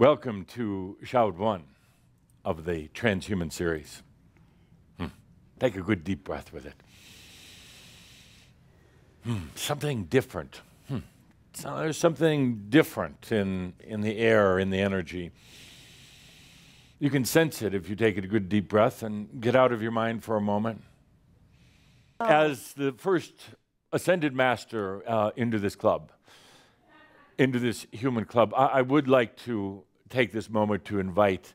Welcome to Shout 1 of the Transhuman series. Take a good deep breath with it. Something different. So there's something different in the air, in the energy. You can sense it if you take a good deep breath and get out of your mind for a moment. As the first ascended master into this club, into this human club, I would like to take this moment to invite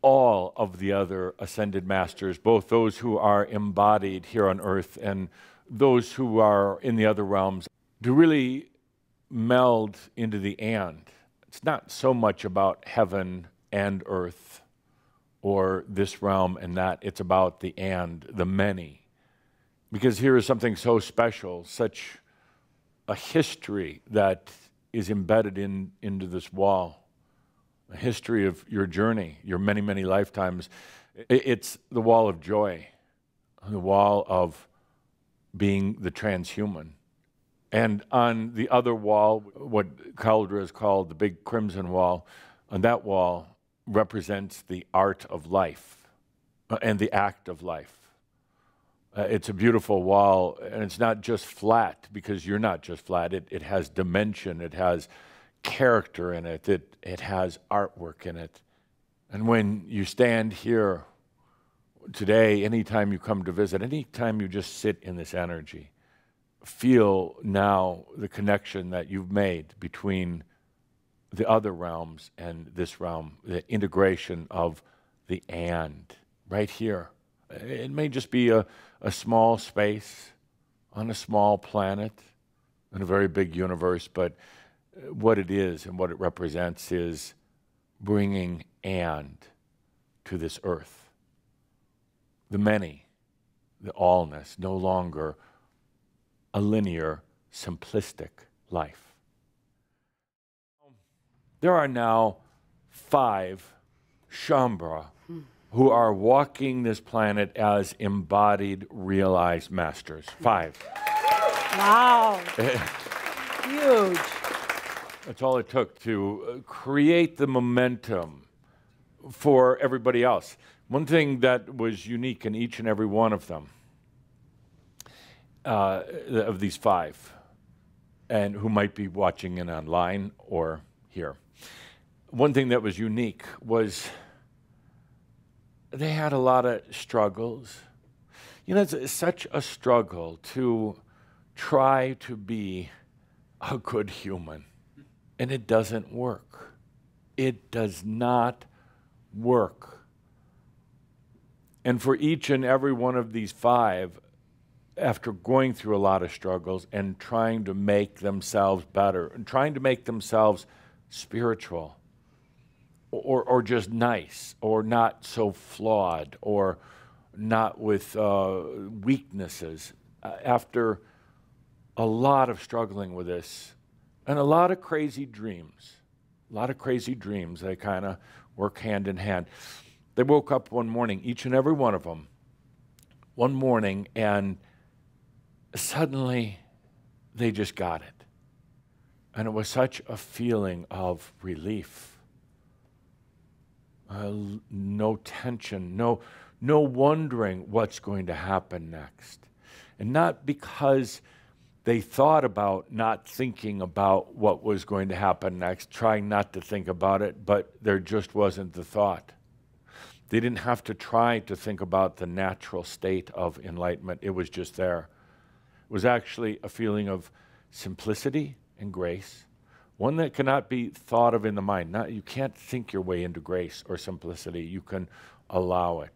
all of the other ascended masters, both those who are embodied here on earth and those who are in the other realms, to really meld into the and. It's not so much about heaven and earth or this realm and that. It's about the and, the many. Because here is something so special, such a history that is embedded into this wall. A history of your journey, your many, many lifetimes. It's the wall of joy, the wall of being the transhuman. And on the other wall, what Caldera is called the big crimson wall, on that wall represents the art of life and the act of life. It's a beautiful wall, and it's not just flat, because you're not just flat. It has dimension, it has character in it, it has artwork in it. And when you stand here today, anytime you come to visit, anytime you just sit in this energy, feel now the connection that you've made between the other realms and this realm, the integration of the and, right here. It may just be a small space on a small planet in a very big universe, but what it is and what it represents is bringing and to this earth. The many, the allness, no longer a linear, simplistic life. There are now 5 Shaumbra who are walking this planet as embodied, realized masters. 5. Wow. Huge. That's all it took to create the momentum for everybody else. One thing that was unique in each and every one of them, of these 5, and who might be watching in online or here, one thing that was unique was they had a lot of struggles. You know, it's such a struggle to try to be a good human. And it doesn't work. It does not work. And for each and every one of these 5, after going through a lot of struggles and trying to make themselves better, and trying to make themselves spiritual, or just nice, or not so flawed, or not with weaknesses. After a lot of struggling with this, and a lot of crazy dreams, they kind of work hand in hand. They woke up one morning, each and every one of them, one morning, and suddenly they just got it. And it was such a feeling of relief. No tension, no wondering what's going to happen next. And not because they thought about not thinking about what was going to happen next, trying not to think about it, but there just wasn't the thought. They didn't have to try to think about the natural state of enlightenment. It was just there. It was actually a feeling of simplicity and grace. One that cannot be thought of in the mind. Not, you can't think your way into grace or simplicity. You can allow it.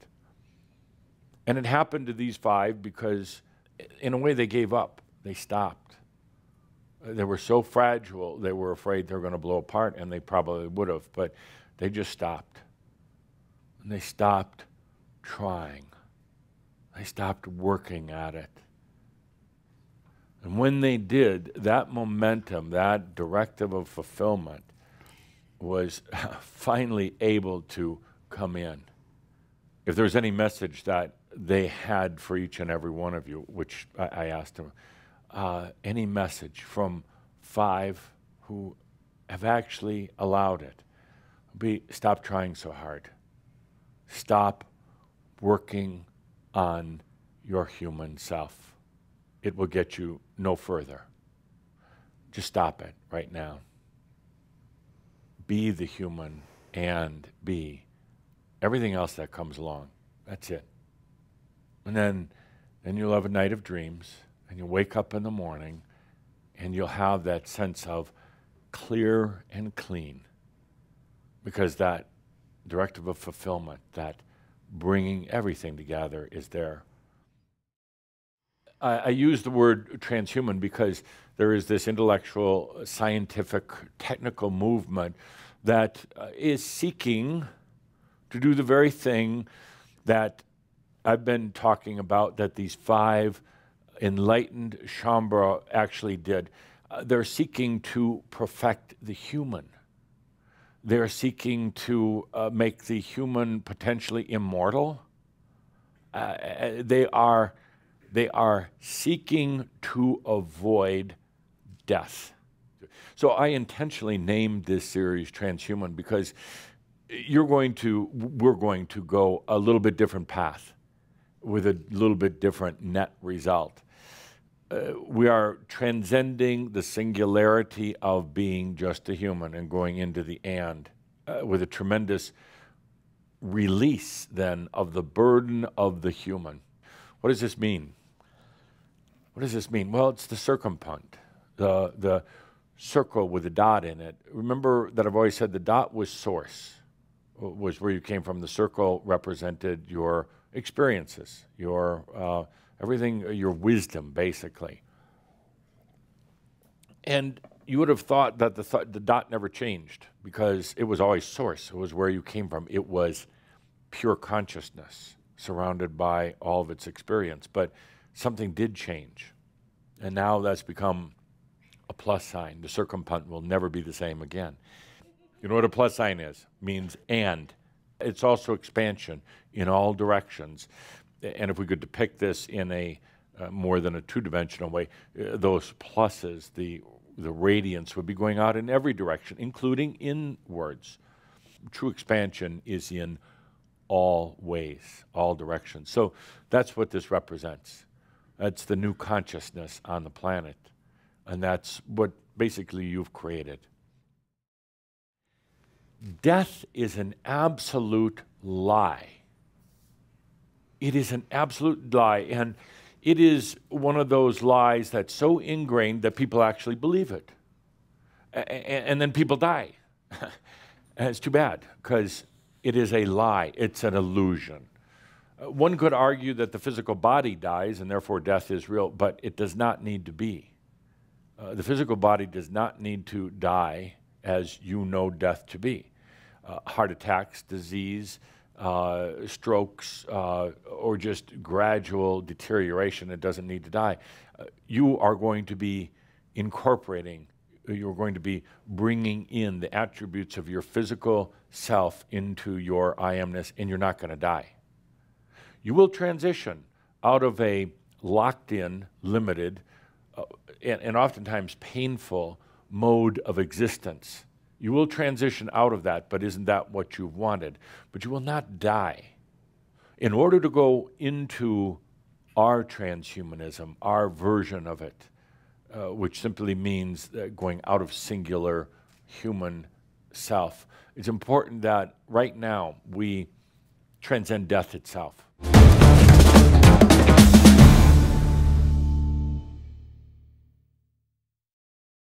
And it happened to these 5 because, in a way, they gave up. They stopped. They were so fragile, they were afraid they were going to blow apart, and they probably would have, but they just stopped. And they stopped trying. They stopped working at it. And when they did, that momentum, that directive of fulfillment was finally able to come in. If there's any message that they had for each and every one of you, which I asked them, any message from 5 who have actually allowed it, stop trying so hard. Stop working on your human self. It will get you no further. Just stop it right now. Be the human and be everything else that comes along. That's it. And then you'll have a night of dreams, and you'll wake up in the morning, and you'll have that sense of clear and clean, because that directive of fulfillment, that bringing everything together is there. I use the word transhuman because there is this intellectual, scientific, technical movement that is seeking to do the very thing that I've been talking about, that these five enlightened Shaumbra actually did. They're seeking to perfect the human. They're seeking to make the human potentially immortal. They are seeking to avoid death. So I intentionally named this series Transhuman because we're going to go a little bit different path with a little bit different net result. We are transcending the singularity of being just a human and going into the and with a tremendous release then of the burden of the human. What does this mean? What does this mean? Well, it's the circumpunct, the circle with a dot in it. Remember that I've always said the dot was source, was where you came from. The circle represented your experiences, your everything, your wisdom, basically. And you would have thought that the dot never changed because it was always source. It was where you came from. It was pure consciousness, surrounded by all of its experience, but something did change. And now that's become a plus sign. The circumpunct will never be the same again. You know what a plus sign is? Means and. It's also expansion in all directions. And if we could depict this in a more than a two-dimensional way, those pluses, the radiance would be going out in every direction, including inwards. True expansion is in all ways, all directions. So that's what this represents. That's the new consciousness on the planet. And that's what basically you've created. Death is an absolute lie. It is an absolute lie. And it is one of those lies that's so ingrained that people actually believe it. And then people die. And it's too bad, because it is a lie. It's an illusion. One could argue that the physical body dies and therefore death is real, but it does not need to be. The physical body does not need to die as you know death to be. Heart attacks, disease, strokes, or just gradual deterioration, it doesn't need to die. You are going to be incorporating, you're going to be bringing in the attributes of your physical self into your I amness, and you're not going to die. You will transition out of a locked-in, limited, and oftentimes painful mode of existence. You will transition out of that, but isn't that what you've wanted? But you will not die. In order to go into our transhumanism, our version of it, which simply means going out of singular human self, it's important that right now we transcend death itself.